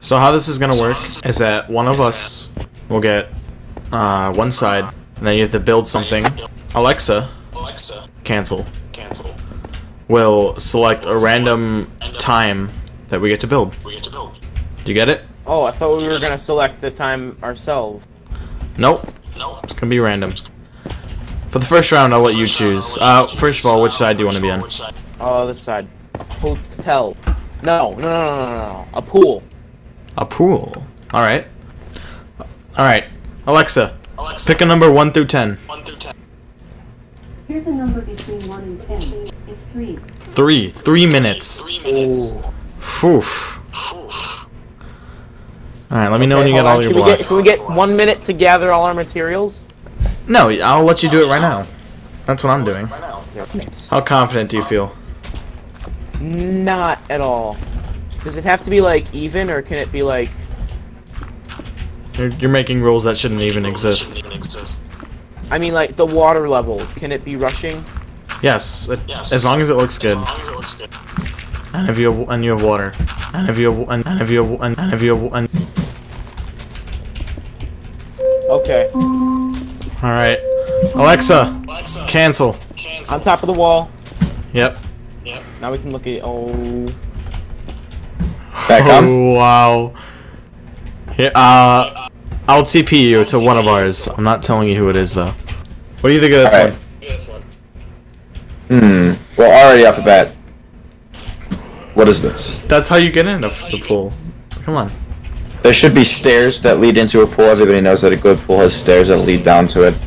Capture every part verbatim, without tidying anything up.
So how this is gonna work is that one of us will get uh, one side, and then you have to build something. Alexa, cancel, will select a random time that we get to build. Do you get it? Oh, I thought we were gonna select the time ourselves. Nope. It's gonna be random. For the first round, I'll let you choose. Uh, first of all, which side do you want to be on? Oh, this side. Hotel. No, no, no, no, no, a pool. A pool. All right. All right. Alexa, Alexa, pick a number one through ten. One through ten. Here's a number between one and ten. It's three. Three. Three minutes. Three minutes. Oof. Oof. All right. Let me know okay, when you get all on. your can blocks. We get, can we get one minute to gather all our materials? No, I'll let you do it right now. That's what I'm doing. How confident do you feel? Not at all. Does it have to be like even, or can it be like? You're, you're making rules that shouldn't even exist. I mean, like the water level. Can it be rushing? Yes, it, yes. As long as it looks good. And if you have, and you have water, and if you have, and, and if you have, and, and if you have, and. Okay. All right, Alexa, Alexa. Cancel. cancel. On top of the wall. Yep. Yep. Now we can look at oh. Back up. Oh, wow. Here, uh, I'll T P you to one of ours. I'm not telling you who it is, though. What do you think of this one? Hmm. Well, already off the bat. What is this? That's how you get into the pool. Come on. There should be stairs that lead into a pool. Everybody knows that a good pool has stairs that lead down to it.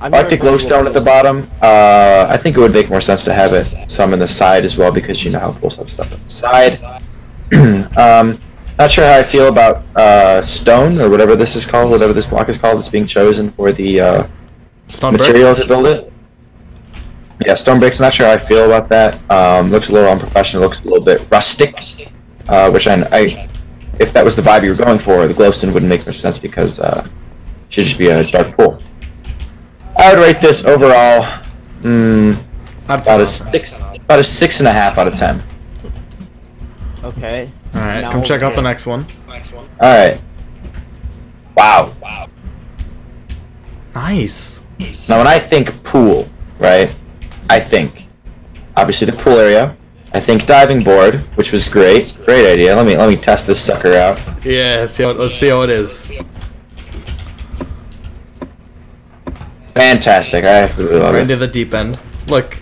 I like the glowstone at the bottom. Uh, I think it would make more sense to have it some in the side as well, because you know how pools have stuff on the side. um, not sure how I feel about uh, stone, or whatever this is called, whatever this block is called, that's being chosen for the uh, material to build it. Yeah, stone bricks, not sure how I feel about that. Um, looks a little unprofessional, looks a little bit rustic, uh, which I, I, if that was the vibe you were going for, the glowstone wouldn't make much sense, because uh, it should just be a dark pool. I would rate this overall mm, about, a six, about a six and a half out of ten. Okay. All right, now come check out the next one. Next one. All right. Wow. Wow. Nice. Now, when I think pool, right? I think obviously the pool area. I think diving board, which was great, great idea. Let me let me test this sucker out. Yeah. See how, let's see how it is. Fantastic. I absolutely love it. Into the deep end. Look.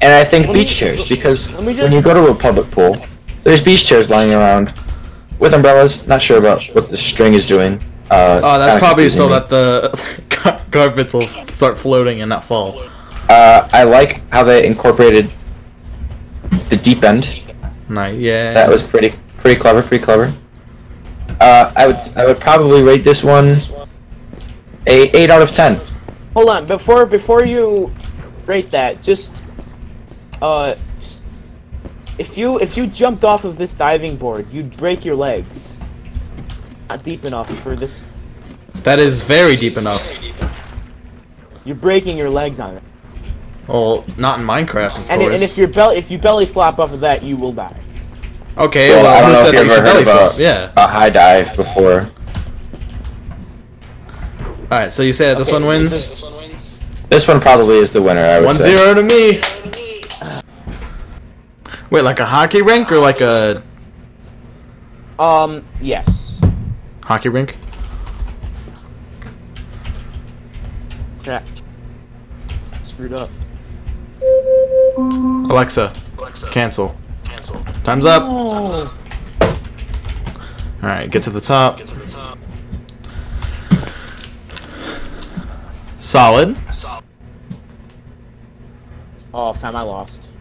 And I think beach chairs, because when you go to a public pool, there's beach chairs lying around with umbrellas. Not sure about what the string is doing. Uh, oh, that's probably so that the carpets will start floating and not fall. Uh, I like how they incorporated the deep end. Nice. Yeah. That was pretty, pretty clever. Pretty clever. Uh, I would, I would probably rate this one a eight out of ten. Hold on, before before you rate that, just uh. Just If you if you jumped off of this diving board, you'd break your legs. Not deep enough for this. That is very deep enough. You're breaking your legs on it. Well, not in Minecraft, of and, course. And if your belly if you belly flop off of that, you will die. Okay. Well, well I don't know if you've ever heard about yeah. a high dive before. All right, so you say that this okay, one wins. This one wins. This one probably is the winner. I would one say. One zero to me. Wait, like a hockey rink or like a... Um, yes. Hockey rink? Crap. Screwed up. Alexa. Alexa. Cancel. Cancel. Time's up. Oh. Alright, get to the top. Get to the top. Solid. Solid. Oh, fam, I lost.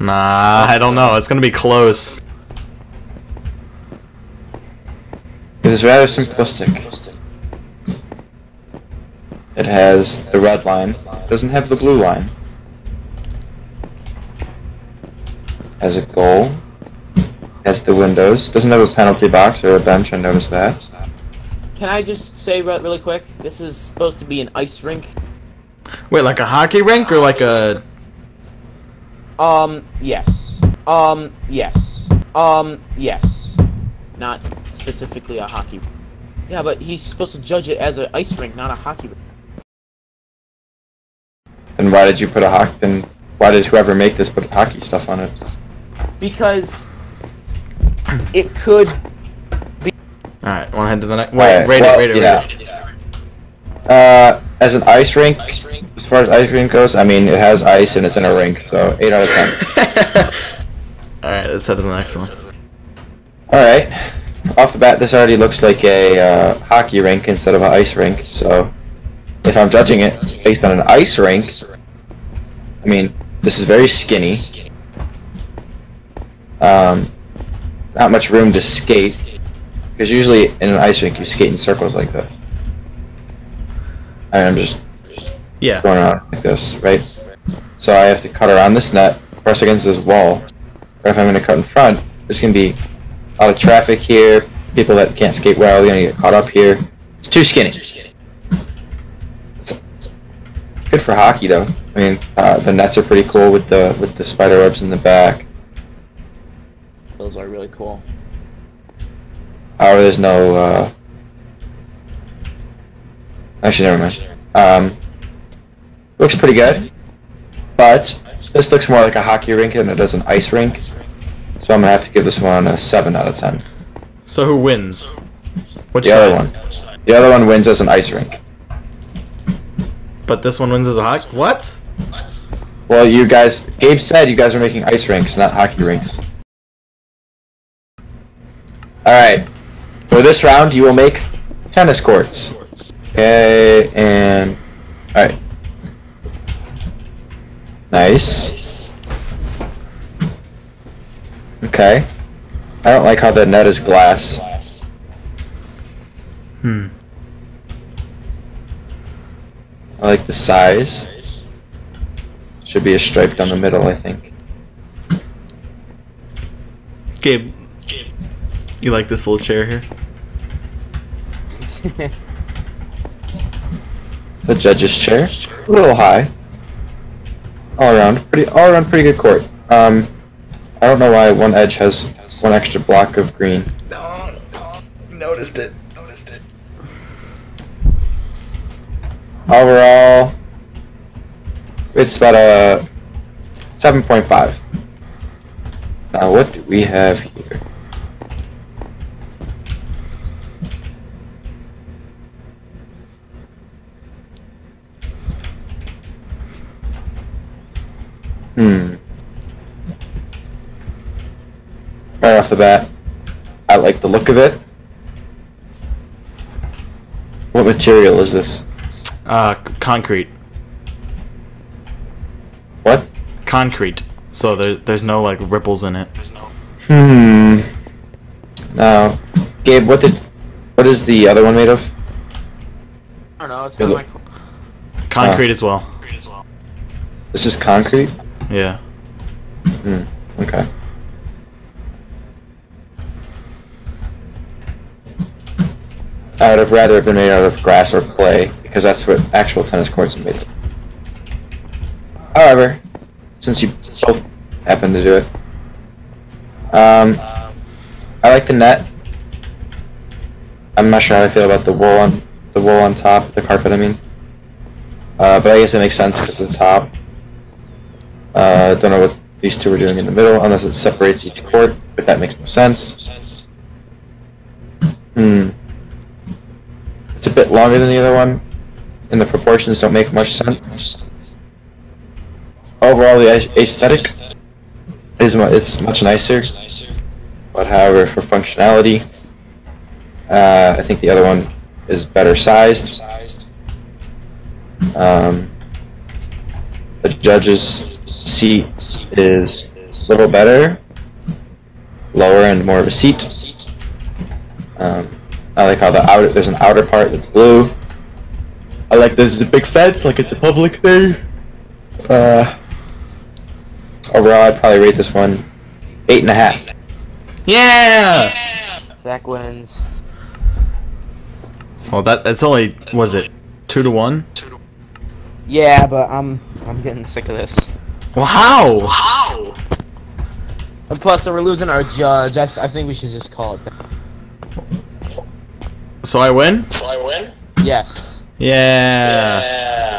Nah, I don't know. It's gonna be close. It is rather simplistic. It has the red line. It doesn't have the blue line. It has a goal. It has the windows. It doesn't have a penalty box or a bench. I noticed that. Can I just say really quick? This is supposed to be an ice rink. Wait, like a hockey rink or like a... Um, yes. Um, yes. Um, yes. not specifically a hockey rink. Yeah, but he's supposed to judge it as an ice rink, not a hockey rink. Then why did you put a hockey? Then why did whoever make this put hockey stuff on it? Because it could be. All right, want to head to the next? Wait, rate it, rate it, rate it. Uh, as an ice rink, ice rink, as far as ice rink goes, I mean it has ice and it's in a rink, so eight out of ten. All right, let's head to the next one. All right, off the bat, this already looks like a uh, hockey rink instead of an ice rink, so. If I'm judging it based on an ice rink, I mean, this is very skinny. Um, not much room to skate, because usually in an ice rink you skate in circles like this. And I'm just yeah. going around like this, right? So I have to cut around this net, press against this wall, or if I'm going to cut in front, there's going to be a lot of traffic here, people that can't skate well, they're going to get caught up here. It's too skinny. Good for hockey though. I mean, uh, the nets are pretty cool with the with the spider webs in the back. Those are really cool. However, there's no. Uh... Actually, never mind. Um, looks pretty good, but this looks more like a hockey rink than it does an ice rink. So I'm gonna have to give this one a seven out of ten. So who wins? Which the side? other one. The other one wins as an ice rink. But this one wins as a hockey. What? What? Well, you guys. Gabe said you guys were making ice rinks, not hockey rinks. Alright. For this round, you will make tennis courts. Okay, and. Alright. Nice. Okay. I don't like how the net is glass. Hmm. I like the size. Should be a stripe down the middle, I think. Gabe, you like this little chair here? The judge's chair, a little high. All around, pretty all around, pretty good court. Um, I don't know why one edge has one extra block of green. No, no, noticed it. Noticed it. Overall, it's about a seven point five. Now, what do we have here? Hmm. Right off the bat, I like the look of it. What material is this? Uh, concrete. What? Concrete. So there's there's no like ripples in it. There's no. Hmm. Now, Gabe, what did, what is the other one made of? I don't know. It's not like concrete uh, as well. Concrete as well. This is concrete. Yeah. Hmm. Okay. I would have rather been made out of grass or clay, because that's what actual tennis courts are made of. However, since you both happen to do it, um, I like the net. I'm not sure how I feel about the wool on the wool on top, the carpet. I mean, uh, but I guess it makes sense because the top. Uh, don't know what these two are doing in the middle, unless it separates each court. But that makes no sense. Hmm. It's a bit longer than the other one, and the proportions don't make much sense. Overall, the aesthetic is it's much nicer, but however, for functionality, uh, I think the other one is better sized. Um, the judge's seat is a little better, lower and more of a seat. Um, I like how the outer, there's an outer part that's blue. I like there's a big fence, like it's a public thing. Uh, overall, I'd probably rate this one eight and a half. Yeah! Zach wins. Well, that that's only, was it two to one? Yeah, but I'm I'm getting sick of this. Well, how? Wow. And plus, so we're losing our judge. I th I think we should just call it that. So I win? So I win? Yes. Yeah. Yeah.